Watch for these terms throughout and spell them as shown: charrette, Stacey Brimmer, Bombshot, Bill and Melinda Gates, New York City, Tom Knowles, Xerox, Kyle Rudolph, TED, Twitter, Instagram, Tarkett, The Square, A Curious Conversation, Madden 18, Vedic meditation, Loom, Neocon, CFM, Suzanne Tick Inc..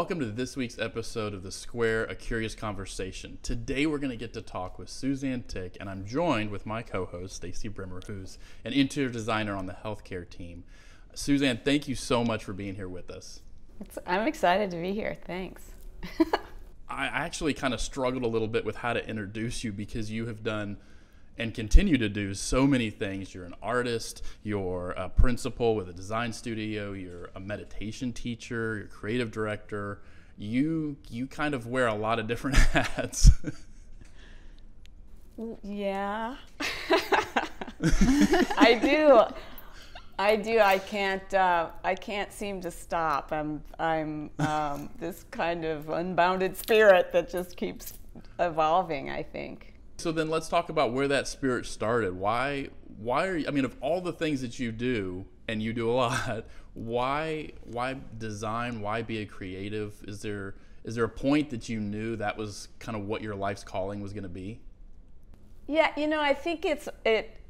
Welcome to this week's episode of The Square, A Curious Conversation. Today we're going to get to talk with Suzanne Tick, and I'm joined with my co-host, Stacey Brimmer, who's an interior designer on the healthcare team. Suzanne, thank you so much for being here with us. I'm excited to be here. Thanks. I actually kind of struggled a little bit with how to introduce you because you have done and continue to do so many things. You're an artist, you're a principal with a design studio, you're a meditation teacher, you're a creative director. You kind of wear a lot of different hats. Yeah. I do. I can't seem to stop. I'm this kind of unbounded spirit that just keeps evolving, I think. So then let's talk about where that spirit started. Why are you, I mean, of all the things that you do, and you do a lot, why design? Why be a creative? Is there a point that you knew that was kind of what your life's calling was going to be? Yeah, you know, I think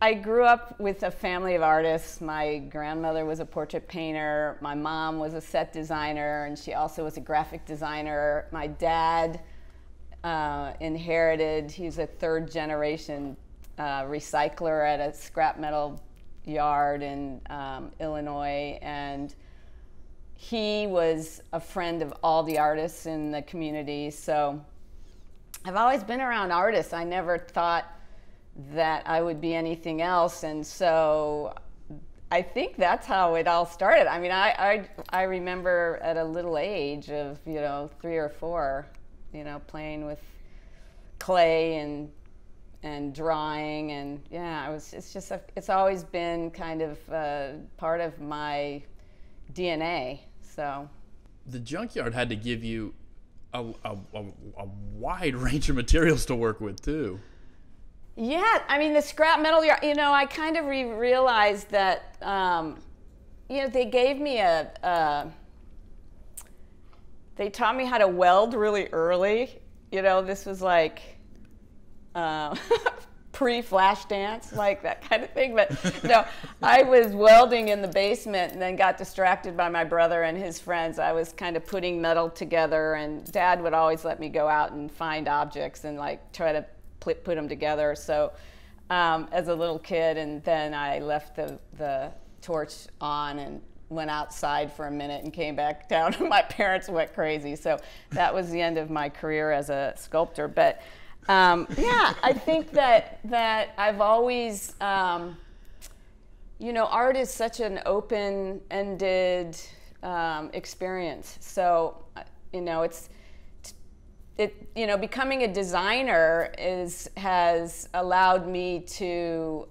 I grew up with a family of artists. My grandmother was a portrait painter. My mom was a set designer, and she also was a graphic designer. My dad inherited, he's a third generation recycler at a scrap metal yard in Illinois, and he was a friend of all the artists in the community. So I've always been around artists. I never thought that I would be anything else, and so I think that's how it all started. I mean, I remember at a little age of, you know, 3 or 4, you know, playing with clay and drawing, and yeah, it's always been kind of part of my DNA. So the junkyard had to give you a wide range of materials to work with too. Yeah, I mean, the scrap metal yard, you know, I kind of realized that you know, they gave me they taught me how to weld really early. You know, this was like pre-Flashdance, like that kind of thing. But no, I was welding in the basement and then got distracted by my brother and his friends. I was kind of putting metal together, and Dad would always let me go out and find objects and like try to put them together. So as a little kid, and then I left the torch on and went outside for a minute and came back down, and my parents went crazy. So that was the end of my career as a sculptor. But yeah, I think that I've always, you know, art is such an open-ended experience. So, you know, you know, becoming a designer has allowed me to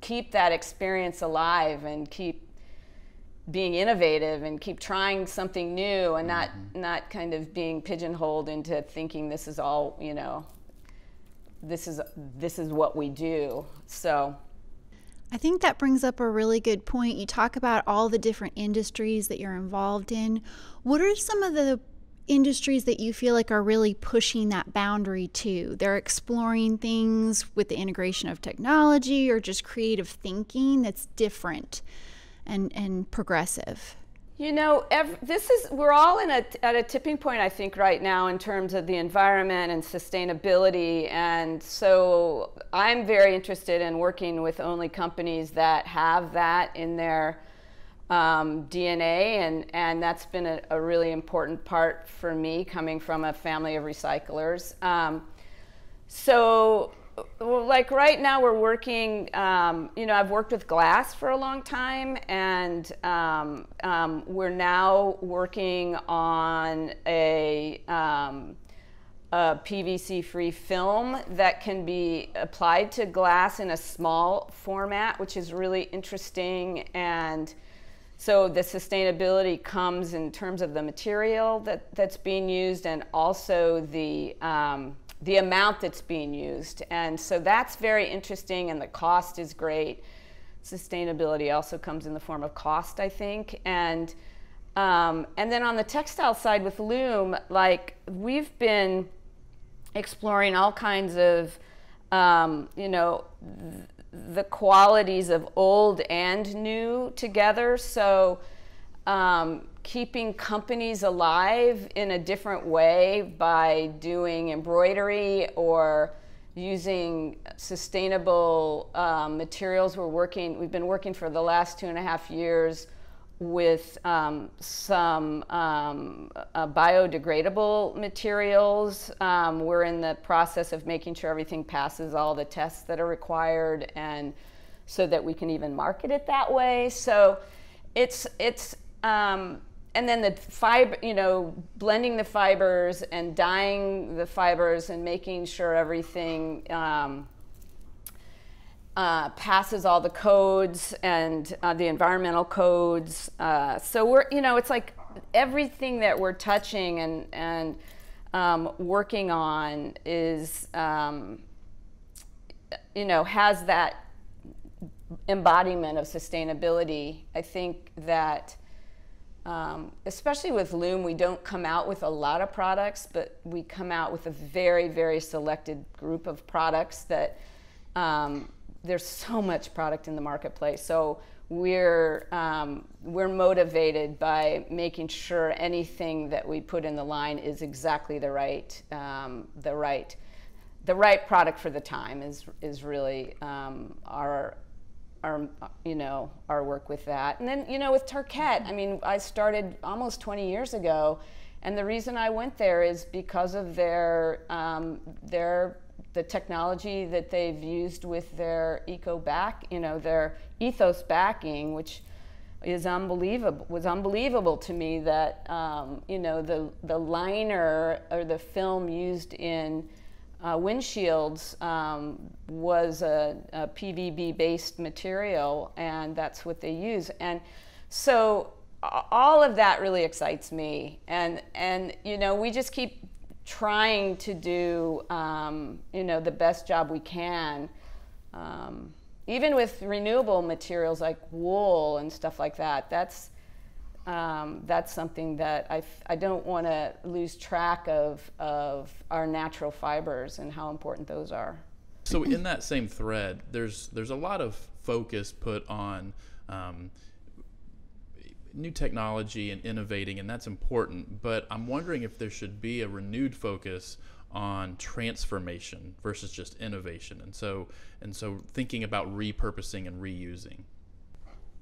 keep that experience alive and keep being innovative and keep trying something new, and not kind of being pigeonholed into thinking this is all, you know, this is what we do. So I think that brings up a really good point. You talk about all the different industries that you're involved in. What are some of the industries that you feel like are really pushing that boundary too? They're exploring things with the integration of technology or just creative thinking that's different and progressive. You know, we're all at a tipping point, I think, right now in terms of the environment and sustainability. And so I'm very interested in working with only companies that have that in their DNA, and that's been a really important part for me, coming from a family of recyclers. So, like right now we're working, you know, I've worked with glass for a long time, and we're now working on a PVC-free film that can be applied to glass in a small format, which is really interesting. And so the sustainability comes in terms of the material that's being used, and also the amount that's being used. And so that's very interesting, and the cost is great. Sustainability also comes in the form of cost, I think. And then on the textile side with Loom, like, we've been exploring all kinds of, you know, the qualities of old and new together. So keeping companies alive in a different way by doing embroidery or using sustainable materials. We've been working for the last 2.5 years with some biodegradable materials. We're in the process of making sure everything passes all the tests that are required, and so that we can even market it that way. So it's and then the fiber, you know, blending the fibers and dyeing the fibers and making sure everything passes all the codes and the environmental codes. So we're, you know, it's like everything that we're touching and working on is, you know, has that embodiment of sustainability. I think that especially with Loom, we don't come out with a lot of products, but we come out with a very, very selected group of products that there's so much product in the marketplace. So we're motivated by making sure anything that we put in the line is exactly the right product for the time is really our work with that. And then, you know, with Tarkett, I mean, I started almost 20 years ago, and the reason I went there is because of the technology that they've used with their their ethos backing, which is unbelievable. Was unbelievable to me that you know, the liner or the film used in windshields was a PVB-based material, and that's what they use. And so all of that really excites me. And you know, we just keep trying to do you know, the best job we can, even with renewable materials like wool and stuff like that. That's something that I don't want to lose track of our natural fibers and how important those are. So in that same thread, there's a lot of focus put on new technology and innovating, and that's important, but I'm wondering if there should be a renewed focus on transformation versus just innovation, and so thinking about repurposing and reusing.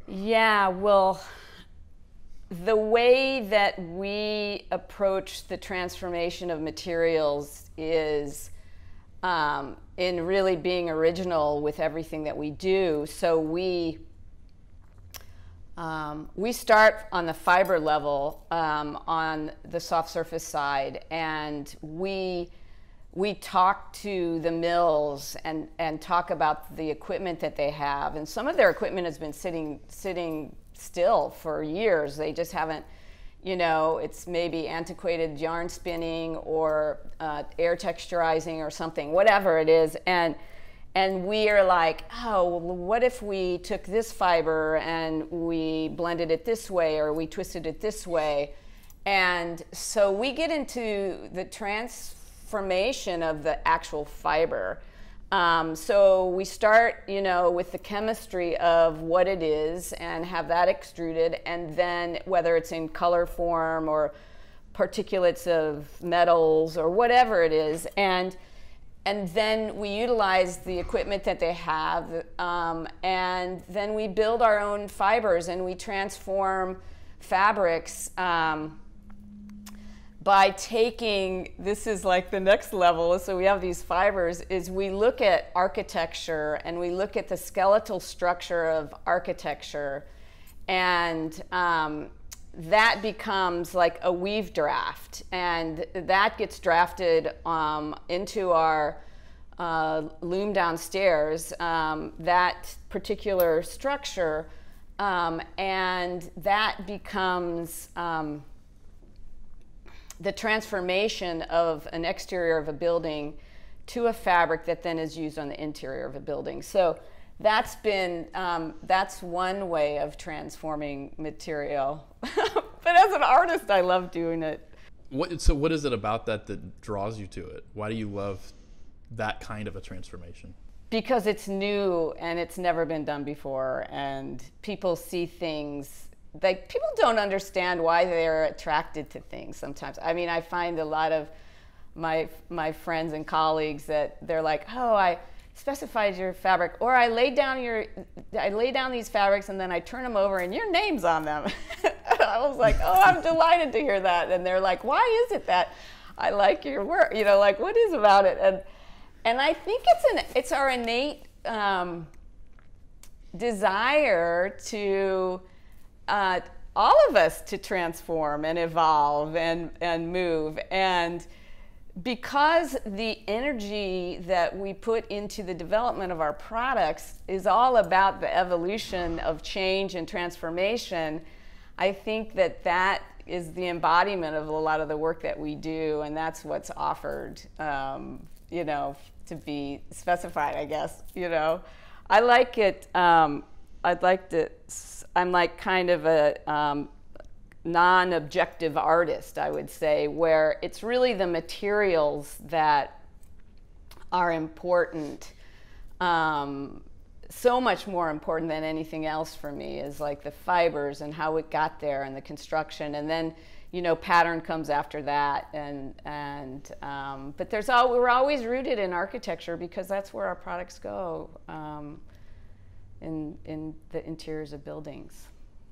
Yeah, well, the way that we approach the transformation of materials is in really being original with everything that we do. So we start on the fiber level, on the soft surface side, and we talk to the mills and talk about the equipment that they have. And some of their equipment has been sitting still for years. They just haven't, you know, it's maybe antiquated yarn spinning or air texturizing or something, whatever it is. And we are like, oh, well, what if we took this fiber and we blended it this way, or we twisted it this way? And so we get into the transformation of the actual fiber. So we start, you know, with the chemistry of what it is and have that extruded, and then whether it's in color form or particulates of metals or whatever it is, and then we utilize the equipment that they have, and then we build our own fibers and we transform fabrics by taking, this is like the next level, so we have these fibers, is we look at architecture and we look at the skeletal structure of architecture, and that becomes like a weave draft, and that gets drafted into our loom downstairs, that particular structure, and that becomes the transformation of an exterior of a building to a fabric that then is used on the interior of a building. So that's been, that's one way of transforming material. But as an artist, I love doing it. So what is it about that that draws you to it? Why do you love that kind of a transformation? Because it's new and it's never been done before, and people see things like, people don't understand why they're attracted to things sometimes. I mean, I find a lot of my friends and colleagues that they're like, oh, I specified your fabric, or I lay down these fabrics and then I turn them over and your name's on them. And I was like, oh, I'm delighted to hear that. And they're like, why is it that I like your work? You know, like, what is about it? And I think it's our innate desire to all of us to transform and evolve and move. And because the energy that we put into the development of our products is all about the evolution of change and transformation, I think that that is the embodiment of a lot of the work that we do, and that's what's offered, you know, to be specified, I guess, you know. I like it, I'm like kind of a non-objective artist, I would say, where it's really the materials that are important, so much more important than anything else for me, is like the fibers and how it got there and the construction, and then, you know, pattern comes after that, and but there's all, we're always rooted in architecture because that's where our products go, in the interiors of buildings.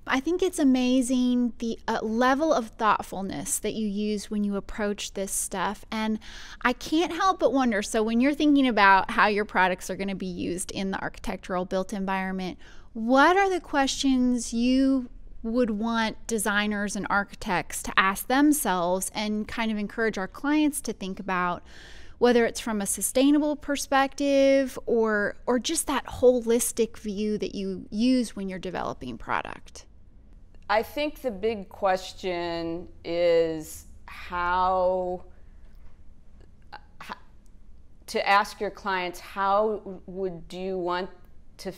I think it's amazing the level of thoughtfulness that you use when you approach this stuff. And I can't help but wonder, so when you're thinking about how your products are going to be used in the architectural built environment, what are the questions you would want designers and architects to ask themselves and kind of encourage our clients to think about, whether it's from a sustainable perspective or just that holistic view that you use when you're developing product? I think the big question is how to ask your clients, how would you want to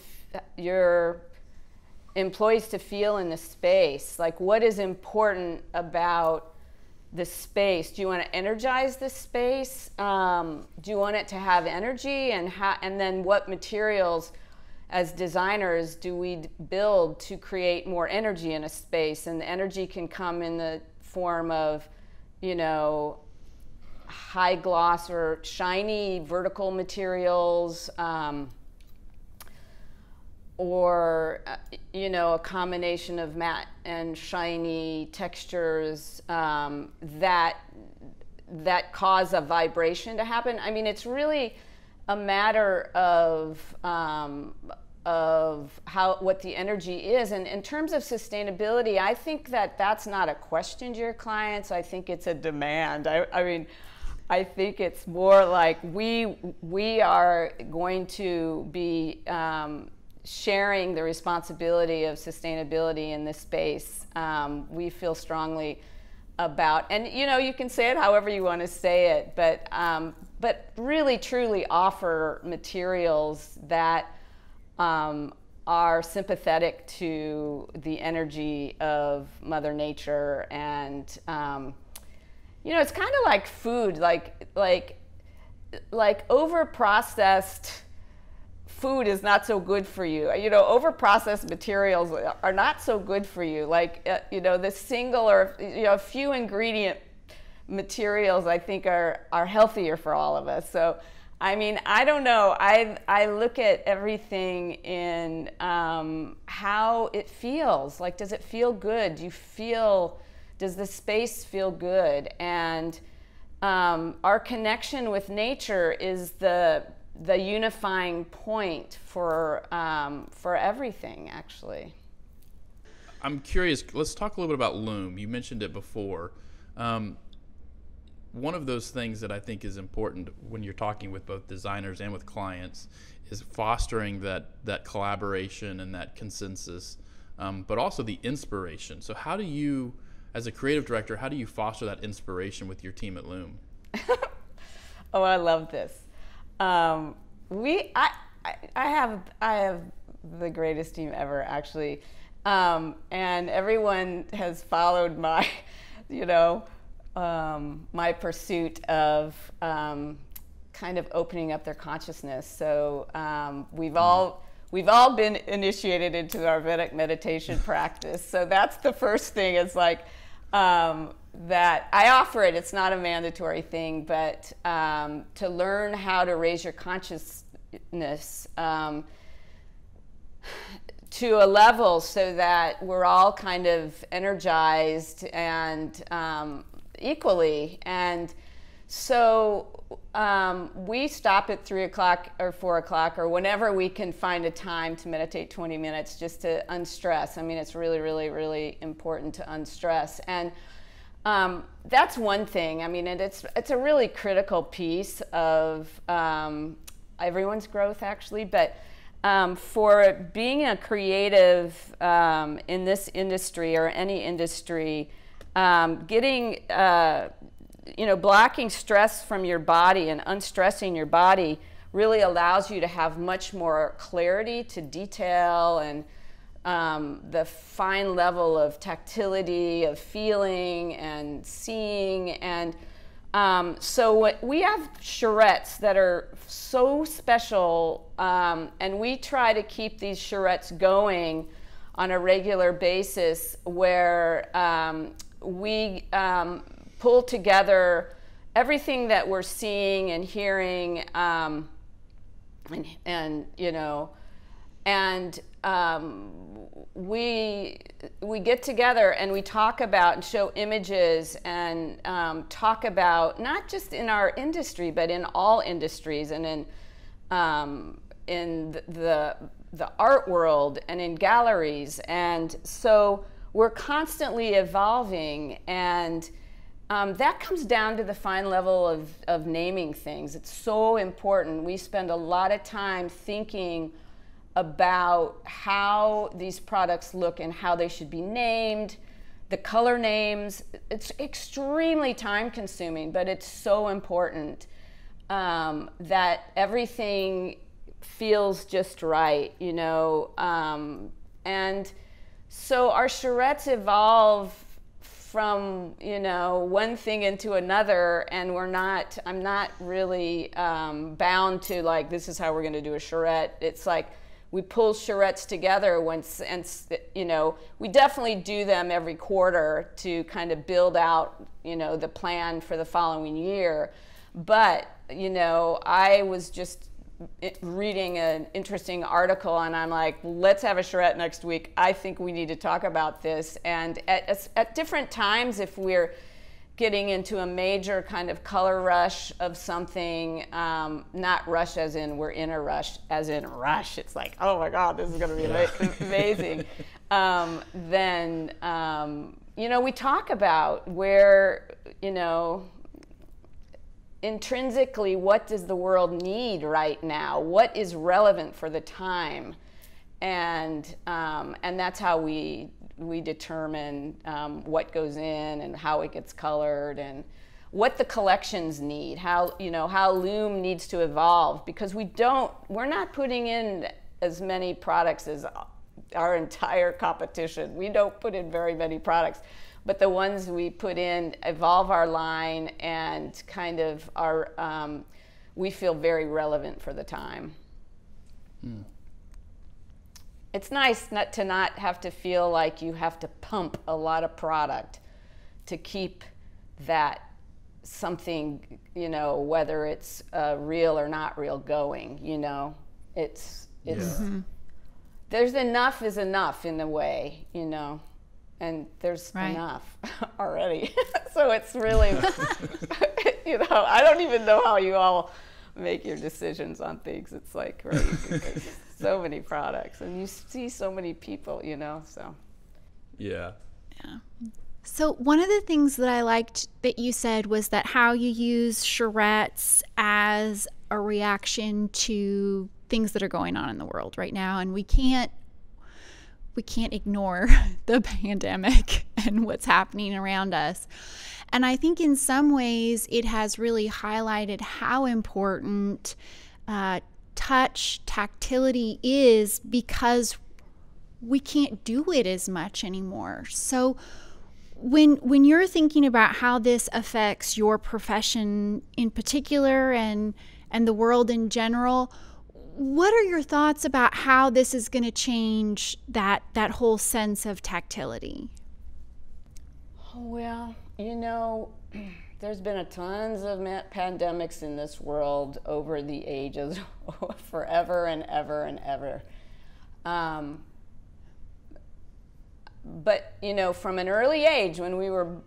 your employees to feel in the space? Like, what is important about the space? Do you want to energize the space? Do you want it to have energy? And then what materials as designers do we build to create more energy in a space? And the energy can come in the form of, you know, high gloss or shiny vertical materials, or, you know, a combination of matte and shiny textures that cause a vibration to happen. I mean, it's really a matter of what the energy is. And in terms of sustainability, I think that that's not a question to your clients. I think it's a demand. I mean, I think it's more like we are going to be sharing the responsibility of sustainability in this space. We feel strongly about, and you know, you can say it however you want to say it, but really truly offer materials that are sympathetic to the energy of Mother Nature. And you know, it's kind of like food, like over-processed food is not so good for you. You know, overprocessed materials are not so good for you. Like, you know, the single or, you know, few ingredient materials I think are healthier for all of us. So, I mean, I don't know. I look at everything in how it feels. Like, does it feel good? Does the space feel good? And our connection with nature is the unifying point for everything, actually. I'm curious, let's talk a little bit about Loom. You mentioned it before. One of those things that I think is important when you're talking with both designers and with clients is fostering that collaboration and that consensus, but also the inspiration. So how do you, as a creative director, how do you foster that inspiration with your team at Loom? Oh, I love this. I have the greatest team ever, actually, and everyone has followed my, you know, my pursuit of kind of opening up their consciousness. So we've all We've all been initiated into our Vedic meditation practice. So that's the first thing, is like that I offer it. It's not a mandatory thing, but to learn how to raise your consciousness to a level so that we're all kind of energized and equally. And so we stop at 3 o'clock or 4 o'clock or whenever we can find a time to meditate 20 minutes just to unstress. I mean, it's really, really, really important to unstress. And that's one thing. I mean, it's a really critical piece of everyone's growth, actually. But for being a creative in this industry or any industry, getting blocking stress from your body and unstressing your body really allows you to have much more clarity to detail and the fine level of tactility, of feeling and seeing. And so what, we have charrettes that are so special, and we try to keep these charrettes going on a regular basis, where we pull together everything that we're seeing and hearing, we get together and we talk about and show images and talk about, not just in our industry but in all industries, and in the art world and in galleries. And so we're constantly evolving, and that comes down to the fine level of naming things. It's so important. We spend a lot of time thinking about how these products look and how they should be named, the color names. It's extremely time consuming, but it's so important that everything feels just right, you know. And so our charrettes evolve from, you know, one thing into another, and we're not, I'm not really bound to like, this is how we're going to do a charrette. It's like we pull charrettes together once, and you know, we definitely do them every quarter to kind of build out, you know, the plan for the following year. But, you know, I was just reading an interesting article, and I'm like, let's have a charrette next week. I think we need to talk about this. And at different times, if we're getting into a major kind of color rush of something, not rush as in we're in a rush, as in rush, it's like, oh my God, this is going to be amazing. Then, you know, we talk about where, you know, intrinsically, what does the world need right now? What is relevant for the time? And that's how we determine what goes in and how it gets colored and what the collections need. How, you know, how Loom needs to evolve, because we're not putting in as many products as our entire competition. We don't put in very many products. But the ones we put in evolve our line and kind of are, we feel very relevant for the time. Mm. It's nice not to have to feel like you have to pump a lot of product to keep that something, you know, whether it's real or not real, going, you know. It's yeah. There's enough is enough in a way, you know. And there's enough already. So it's really, you know, I don't even know how you all make your decisions on things. It's like crazy. So many products, and you see so many people, you know, so. Yeah. Yeah. So one of the things that I liked that you said was that how you use charrettes as a reaction to things that are going on in the world right now, and we can't ignore the pandemic and what's happening around us. And I think in some ways it has really highlighted how important touch, tactility is, because we can't do it as much anymore. So when you're thinking about how this affects your profession in particular and the world in general, What are your thoughts about how this is going to change that whole sense of tactility? Well, you know, there's been a tons of pandemics in this world over the ages, forever and ever and ever. But you know, from an early age, when we were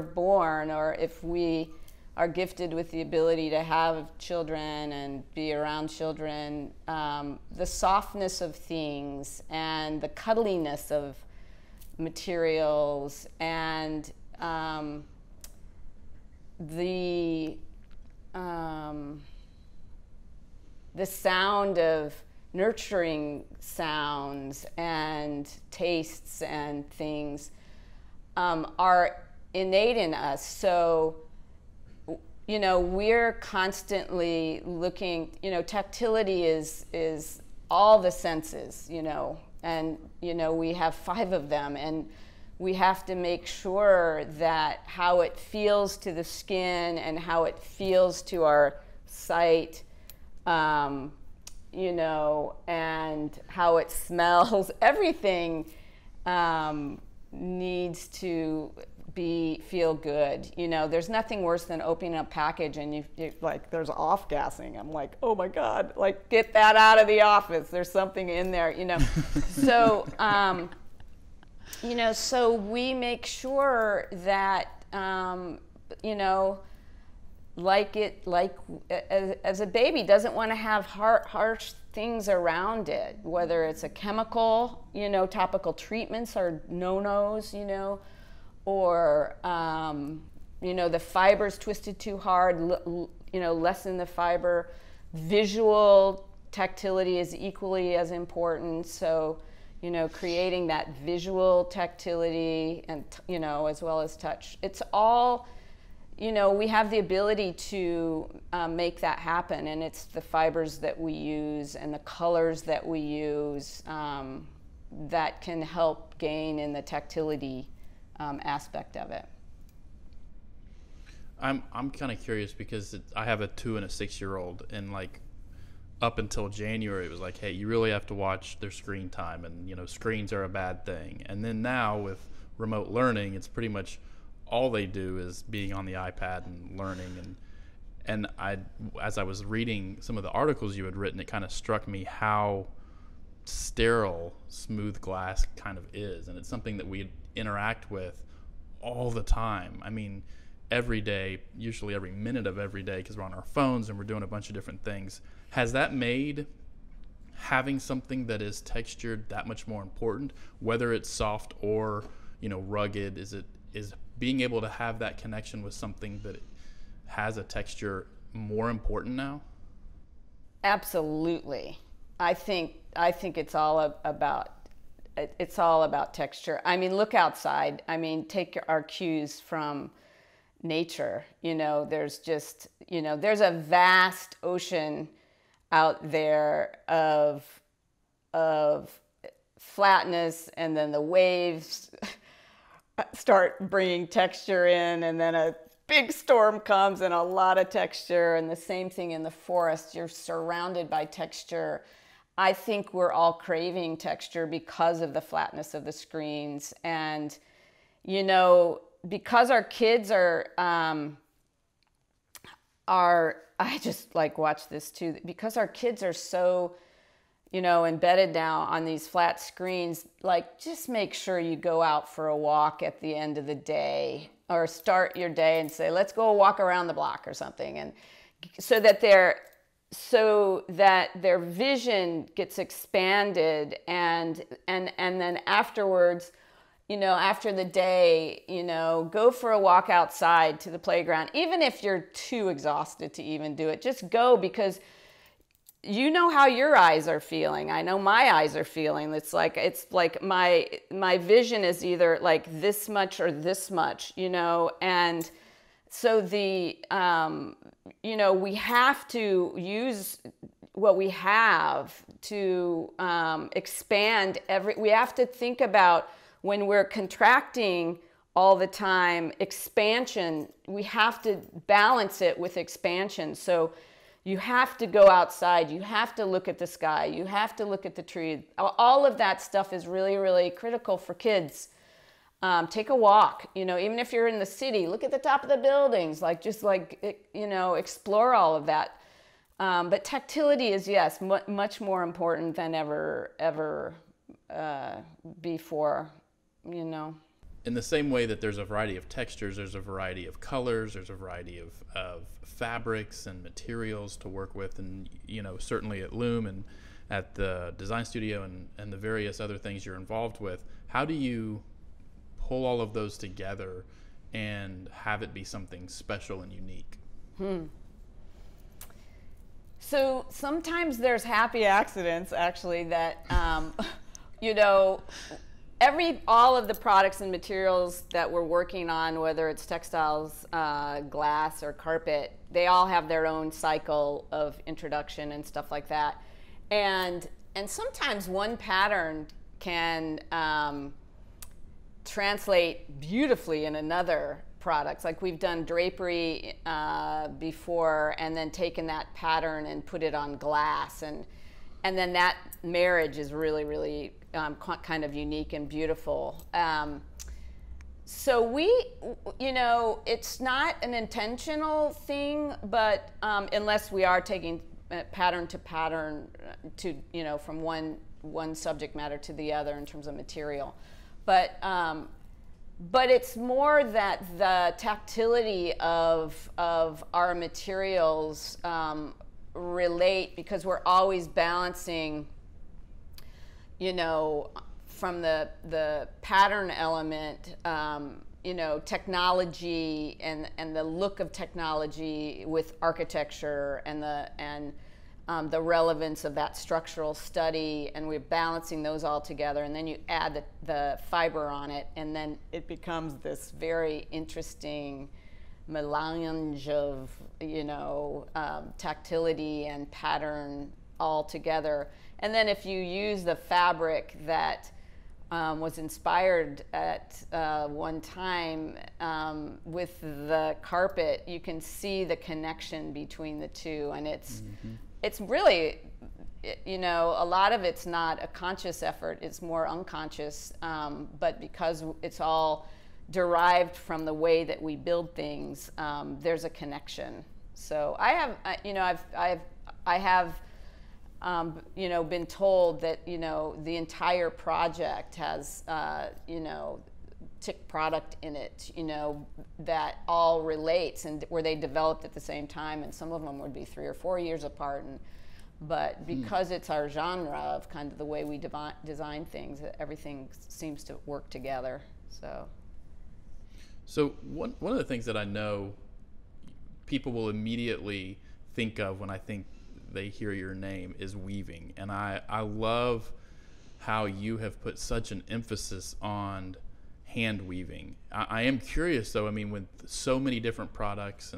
born, or if we are gifted with the ability to have children and be around children, the softness of things and the cuddliness of materials and the sound of nurturing sounds and tastes and things are innate in us. So, you know, we're constantly looking, you know, tactility is all the senses, you know, and, you know, we have 5 of them, and we have to make sure that how it feels to the skin and how it feels to our sight, you know, and how it smells, everything needs to feel good. You know, there's nothing worse than opening a package and you like, there's off-gassing. I'm like, oh my God, like, get that out of the office. There's something in there, you know. So, you know, so we make sure that, you know, as a baby doesn't want to have harsh things around it, whether it's a chemical, you know, topical treatments are no-nos, you know, or, you know, the fiber's twisted too hard, you know, lessen the fiber. Visual tactility is equally as important. So, you know, creating that visual tactility and, you know, as well as touch. It's all, you know, we have the ability to make that happen, and it's the fibers that we use and the colors that we use that can help gain in the tactility aspect of it. I'm kind of curious because I have a 2- and a 6-year-old, and like, up until January, it was like, hey, you really have to watch their screen time, and you know, screens are a bad thing. And then now with remote learning, it's pretty much all they do is being on the iPad and learning. And I, as I was reading some of the articles you had written, it kind of struck me how sterile smooth glass kind of is. And it's something that we interact with all the time. I mean, every day, usually every minute of every day, because we're on our phones and we're doing a bunch of different things. Has that made having something that is textured that much more important, whether it's soft or, you know, rugged? Is being able to have that connection with something that has a texture more important now? Absolutely. I think it's all about texture. I mean, look outside. I mean, take our cues from nature. You know, there's just, you know, there's a vast ocean out there of flatness, and then the waves start bringing texture in, and then a big storm comes and a lot of texture, and the same thing in the forest. You're surrounded by texture. I think we're all craving texture because of the flatness of the screens. And, you know, because our kids I just like watch this too, because our kids are so, you know, embedded now on these flat screens, like, just make sure you go out for a walk at the end of the day, or start your day and say, let's go walk around the block or something. And so that their vision gets expanded, and then afterwards, you know, after the day, you know, go for a walk outside to the playground. Even if you're too exhausted to even do it, just go, because you know how your eyes are feeling. I know my eyes are feeling. It's like my vision is either like this much or this much, you know. And so the, you know, we have to use what we have to expand we have to think about, when we're contracting all the time, expansion, we have to balance it with expansion. So You have to go outside. You have to look at the sky. You have to look at the trees. All of that stuff is really, really critical for kids. Take a walk, you know, even if you're in the city, look at the top of the buildings, like, just like, you know, explore all of that. But tactility is, yes, much more important than ever before, you know. In the same way that there's a variety of textures, there's a variety of colors, there's a variety of fabrics and materials to work with. And, you know, certainly at Loom and at the design studio and the various other things you're involved with, how do you pull all of those together and have it be something special and unique? So sometimes there's happy accidents, actually, that, you know, all of the products and materials that we're working on, whether it's textiles, glass, or carpet, they all have their own cycle of introduction and stuff like that. And sometimes one pattern can translate beautifully in another product. Like, we've done drapery before, and then taken that pattern and put it on glass, and then that marriage is really, really kind of unique and beautiful. So we, you know, it's not an intentional thing, but unless we are taking pattern to pattern, to, you know, from one subject matter to the other in terms of material. But it's more that the tactility of our materials relate, because we're always balancing, you know, from the pattern element, you know, technology and the look of technology with architecture and the relevance of that structural study, and we're balancing those all together, and then you add the fiber on it, and then it becomes this very interesting melange of, you know, tactility and pattern all together. And then if you use the fabric that was inspired at one time with the carpet, you can see the connection between the two, and it's it's really, you know, a lot of it's not a conscious effort, it's more unconscious, but because it's all derived from the way that we build things, there's a connection. So I have, you know, I have you know, been told that, you know, the entire project has, you know, TIC product in it, you know, that all relates, and where they developed at the same time, and some of them would be 3 or 4 years apart, but because it's our genre of kind of the way we design things, everything seems to work together. So one of the things that I know people will immediately think of when I think they hear your name is weaving, and I love how you have put such an emphasis on hand weaving. I am curious, though. I mean, with so many different products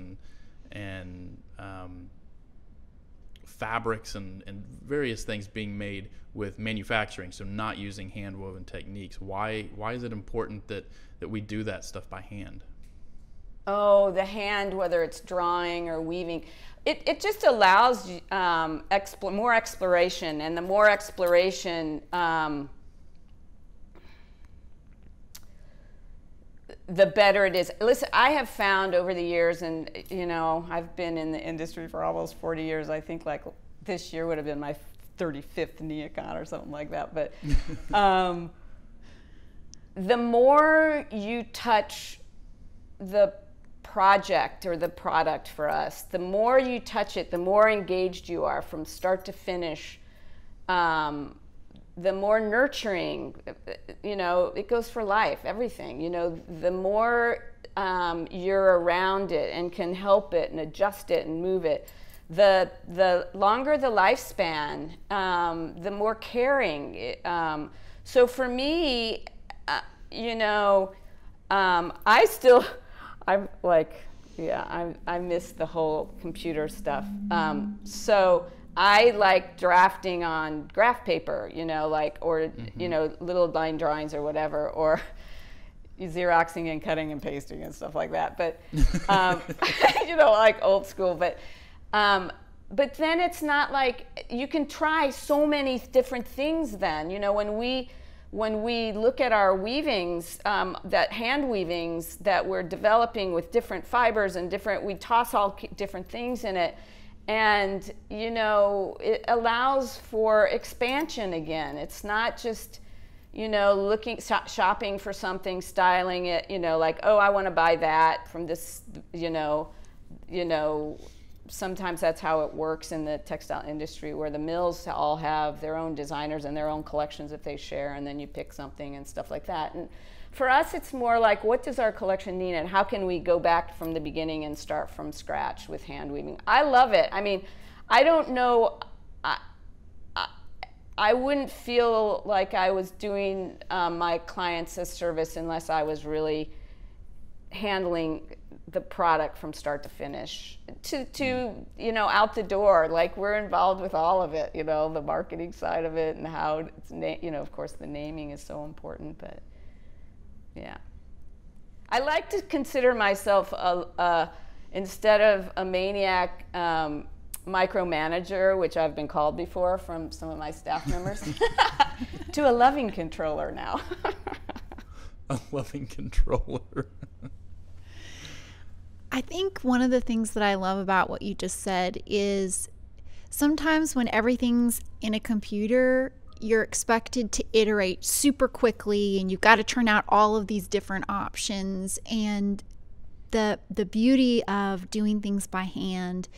and fabrics and various things being made with manufacturing, so not using hand woven techniques, why is it important that we do that stuff by hand? Oh, the hand, whether it's drawing or weaving, it just allows more exploration, and the more exploration, the better it is. Listen, I have found over the years, and, you know, I've been in the industry for almost 40 years. I think, like, this year would have been my 35th Neocon or something like that. But the more you touch the project or the product, for us, the more you touch it, the more engaged you are from start to finish, the more nurturing, you know, it goes for life, everything, you know, the more you're around it and can help it and adjust it and move it, the longer the lifespan, the more caring. So for me, you know, I'm like, yeah, I miss the whole computer stuff. So I like drafting on graph paper, you know, like, or, you know, little line drawings or whatever, or Xeroxing and cutting and pasting and stuff like that. But, you know, like old school. But But then it's not like, you can try so many different things then. You know, when we look at our weavings, that hand weavings that we're developing with different fibers and different, we toss all different things in it. And, you know, it allows for expansion again. It's not just, you know, shopping for something, styling it, you know, like, oh, I want to buy that from this, you know, sometimes that's how it works in the textile industry, where the mills all have their own designers and their own collections that they share, and then you pick something and stuff like that. And for us, it's more like, what does our collection need, and how can we go back from the beginning and start from scratch with hand weaving? I love it. I mean, I don't know, I wouldn't feel like I was doing my clients a service unless I was really handling the product from start to finish, to you know, out the door. Like, we're involved with all of it, you know, the marketing side of it, and how it's you know, of course the naming is so important, but yeah. I like to consider myself instead of a maniac micromanager, which I've been called before from some of my staff members, to a loving controller now. A loving controller. I think one of the things that I love about what you just said is, sometimes when everything's in a computer, you're expected to iterate super quickly, and you've got to turn out all of these different options. And the beauty of doing things by hand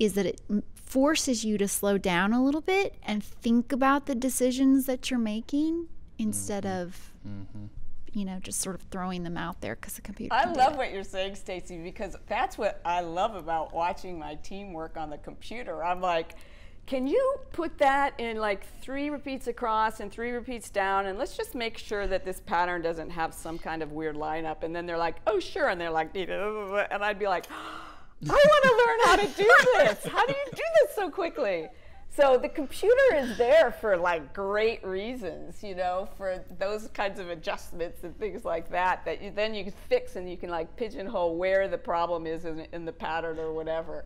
is that it forces you to slow down a little bit and think about the decisions that you're making, instead of you know, just sort of throwing them out there because the computer. I love what you're saying, Stacey, because that's what I love about watching my team work on the computer. I'm like, can you put that in like 3 repeats across and 3 repeats down, and let's just make sure that this pattern doesn't have some kind of weird lineup? And then they're like, oh, sure. And they're like, and I'd be like, I want to learn how to do this. How do you do this so quickly? So the computer is there for like great reasons, you know, for those kinds of adjustments and things like that, that you, then you can fix, and you can like pigeonhole where the problem is in the pattern or whatever.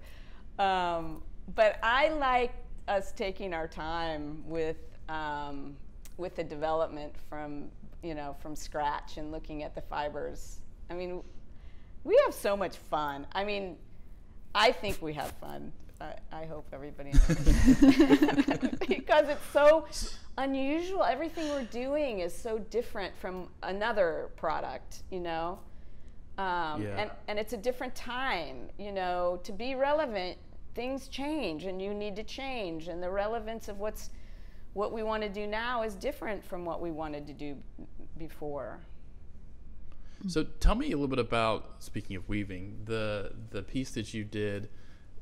But I like us taking our time with the development from, you know, from scratch, and looking at the fibers. I mean, we have so much fun. I mean, I think we have fun. I hope everybody knows. Because it's so unusual. Everything we're doing is so different from another product, you know? Yeah. And it's a different time, you know? To be relevant, things change, and you need to change. And the relevance of what we want to do now is different from what we wanted to do before. So tell me a little bit about, speaking of weaving, the piece that you did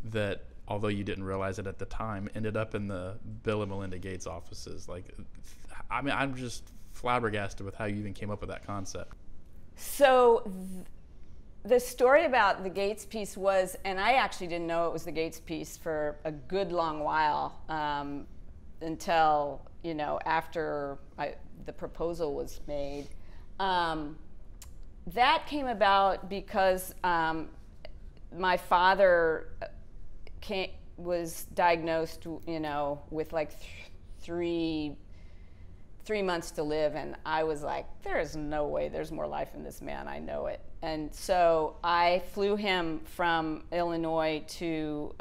that, although you didn't realize it at the time, ended up in the Bill and Melinda Gates offices. Like, I mean, I'm just flabbergasted with how you even came up with that concept. So the story about the Gates piece was, and I actually didn't know it was the Gates piece for a good long while, until, you know, after the proposal was made. That came about because my father was diagnosed, you know, with like three months to live, and I was like, there is no way there's more life in this man, I know it. And so I flew him from Illinois to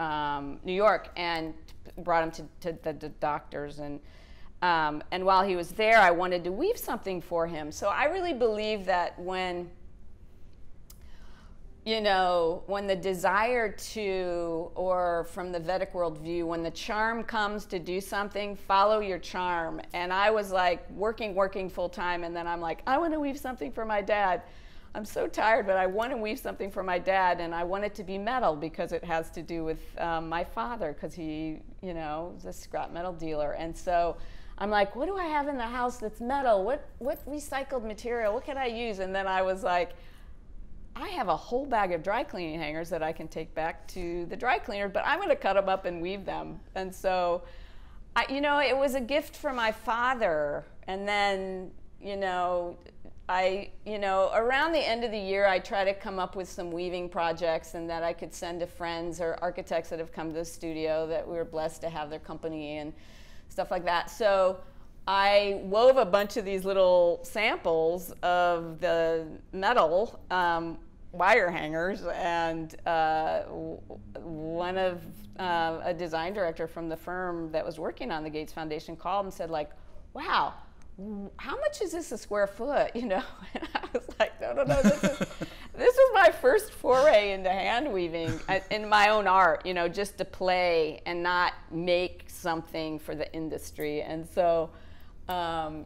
New York, and brought him to the doctors. And while he was there, I wanted to weave something for him. So I really believe that when, you know, when the desire to, or from the Vedic worldview, when the charm comes to do something, follow your charm. And I was like working full time, and then I'm like, I want to weave something for my dad. I'm so tired, but I want to weave something for my dad, and I want it to be metal because it has to do with my father, because he, you know, was a scrap metal dealer. And so I'm like, what do I have in the house that's metal? What recycled material? What can I use? And then I was like, I have a whole bag of dry cleaning hangers that I can take back to the dry cleaner, but I'm going to cut them up and weave them. And so, you know, it was a gift for my father. And then, you know, Around the end of the year, I try to come up with some weaving projects and that I could send to friends or architects that have come to the studio that we were blessed to have their company and stuff like that. So I wove a bunch of these little samples of the metal wire hangers, and one of a design director from the firm that was working on the Gates Foundation called and said, like, wow, how much is this a square foot, you know? And I was like, no, this is my first foray into hand weaving in my own art, you know, just to play and not make something for the industry. And so, and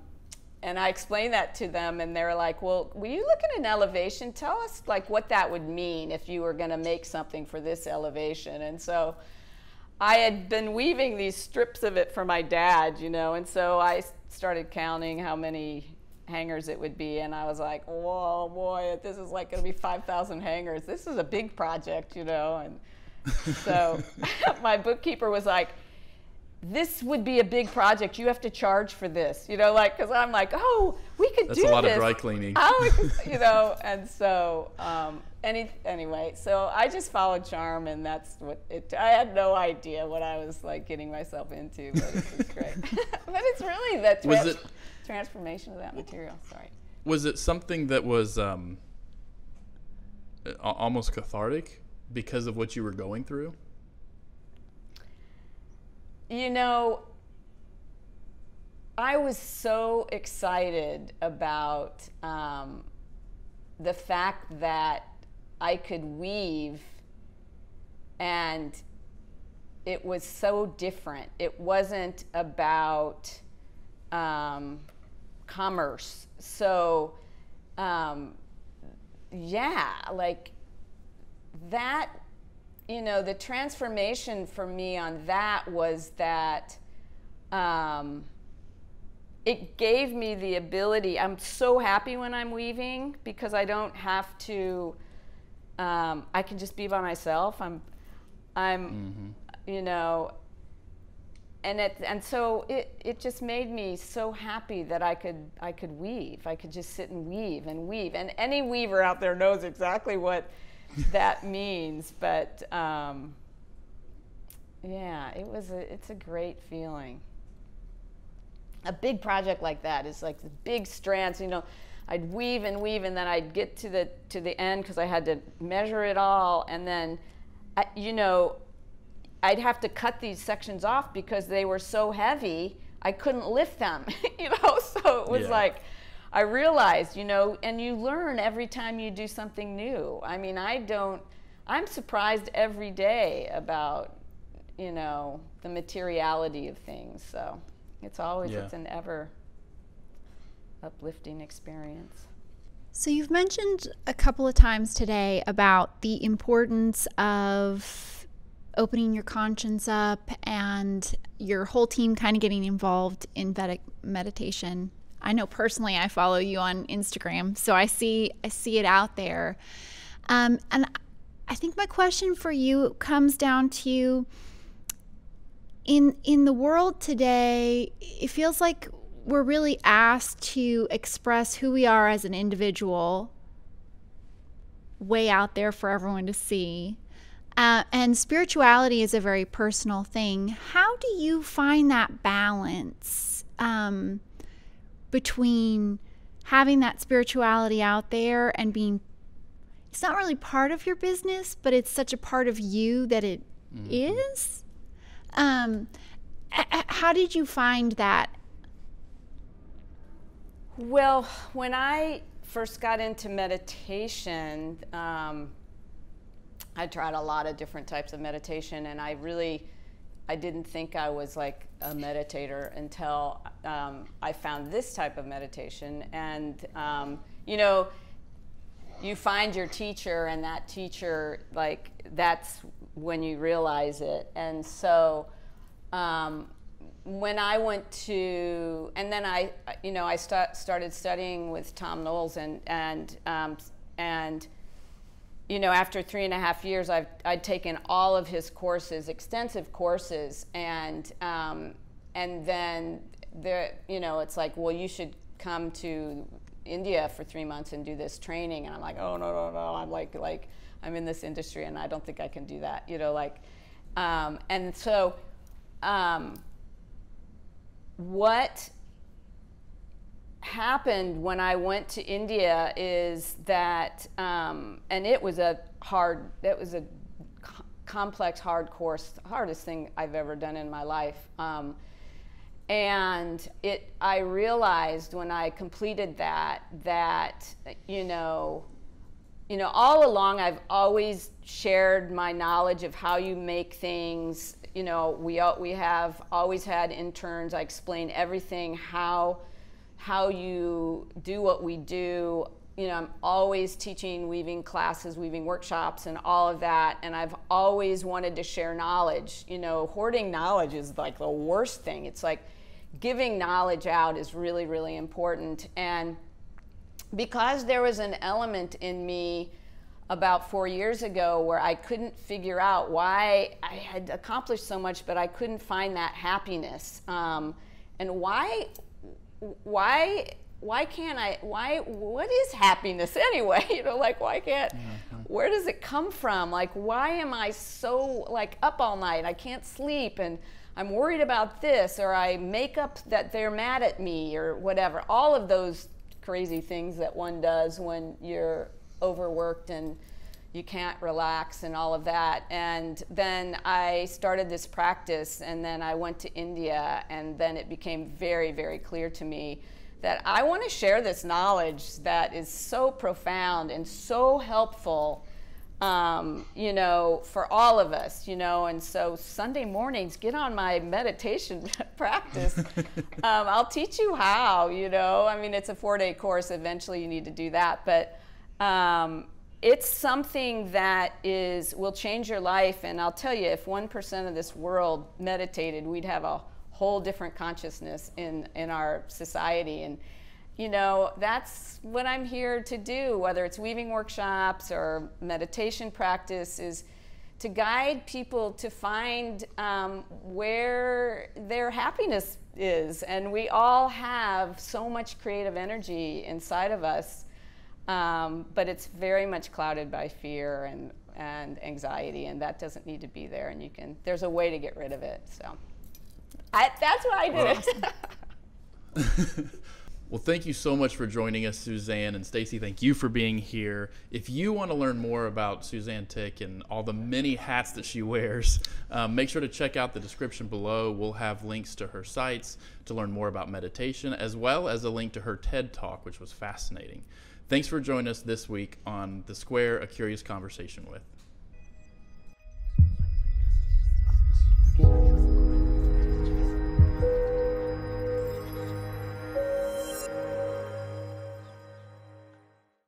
I explained that to them, and they were like, well, will you look at an elevation? Tell us, like, what that would mean if you were gonna make something for this elevation. And so, I had been weaving these strips of it for my dad, you know, and so I started counting how many hangers it would be, and I was like, whoa, boy, this is like going to be 5,000 hangers. This is a big project, you know, and so my bookkeeper was like, this would be a big project. You have to charge for this, you know, like, because I'm like, oh, we could do this. That's a lot of dry cleaning. You know, and so, anyway, so I just followed charm, and that's what it, I had no idea what I was, like, getting myself into, but it was great. But it's really that transformation of that material, sorry. Was it something that was almost cathartic because of what you were going through? You know, I was so excited about the fact that I could weave, and it was so different. It wasn't about commerce. So, yeah, like that, you know, the transformation for me on that was that it gave me the ability. I'm so happy when I'm weaving because I don't have to, I can just be by myself. You know, and so it just made me so happy that I could weave. I could just sit and weave and weave. And any weaver out there knows exactly what that means. But yeah, it's a great feeling. A big project like that is like the big strands, you know. I'd weave and weave, and then I'd get to the end because I had to measure it all, and then, you know, I'd have to cut these sections off because they were so heavy I couldn't lift them, you know. So it was like I realized, you know, and you learn every time you do something new. I mean, I'm surprised every day about, you know, the materiality of things. So it's always it's an ever uplifting experience. So you've mentioned a couple of times today about the importance of opening your conscience up and your whole team kind of getting involved in Vedic meditation. I know personally I follow you on Instagram, so I see it out there. And I think my question for you comes down to, in the world today, it feels like we're really asked to express who we are as an individual way out there for everyone to see. And spirituality is a very personal thing. How do you find that balance between having that spirituality out there and being, it's not really part of your business, but it's such a part of you that it is? How did you find that? Well, when I first got into meditation, I tried a lot of different types of meditation, and I didn't think I was like a meditator until I found this type of meditation. And, you know, you find your teacher, and that teacher, like, that's when you realize it. And so, when I went to, and then I started studying with Tom Knowles, and you know, after 3.5 years, I'd taken all of his courses, extensive courses, and then there, you know, it's like, well, you should come to India for 3 months and do this training, and I'm like, oh, no, I'm like I'm in this industry and I don't think I can do that, you know, like, and so what happened when I went to India is that, and it was a hard, that was a complex, hard course, hardest thing I've ever done in my life. And it, I realized when I completed that, that, you know, all along I've always shared my knowledge of how you make things. You know, we have always had interns. I explain everything, how you do what we do. You know, I'm always teaching weaving classes, weaving workshops and all of that. And I've always wanted to share knowledge. You know, hoarding knowledge is like the worst thing. It's like giving knowledge out is really, really important. And because there was an element in me about 4 years ago where I couldn't figure out why I had accomplished so much, but I couldn't find that happiness. And why can't I, what is happiness anyway? You know, like, why can't, where does it come from? Like, why am I so, like, up all night? I can't sleep and I'm worried about this, or I make up that they're mad at me or whatever. All of those crazy things that one does when you're overworked and you can't relax and all of that. And then I started this practice, and then I went to India, and then it became very, very clear to me that I want to share this knowledge that is so profound and so helpful, you know, for all of us, you know. And so Sunday mornings, get on my meditation practice. I'll teach you how, you know. I mean, it's a 4-day course. Eventually you need to do that. But it's something that is, will change your life. And I'll tell you, if 1% of this world meditated, we'd have a whole different consciousness in our society. And, you know, that's what I'm here to do, whether it's weaving workshops or meditation practice, is to guide people to find where their happiness is. And we all have so much creative energy inside of us, but it's very much clouded by fear and anxiety, and that doesn't need to be there. And you can, there's a way to get rid of it. So. That's why I did it. Well, thank you so much for joining us, Suzanne. And Stacey, thank you for being here. If you want to learn more about Suzanne Tick and all the many hats that she wears, make sure to check out the description below. We'll have links to her sites to learn more about meditation, as well as a link to her TED Talk, which was fascinating. Thanks for joining us this week on The Square, A Curious Conversation With.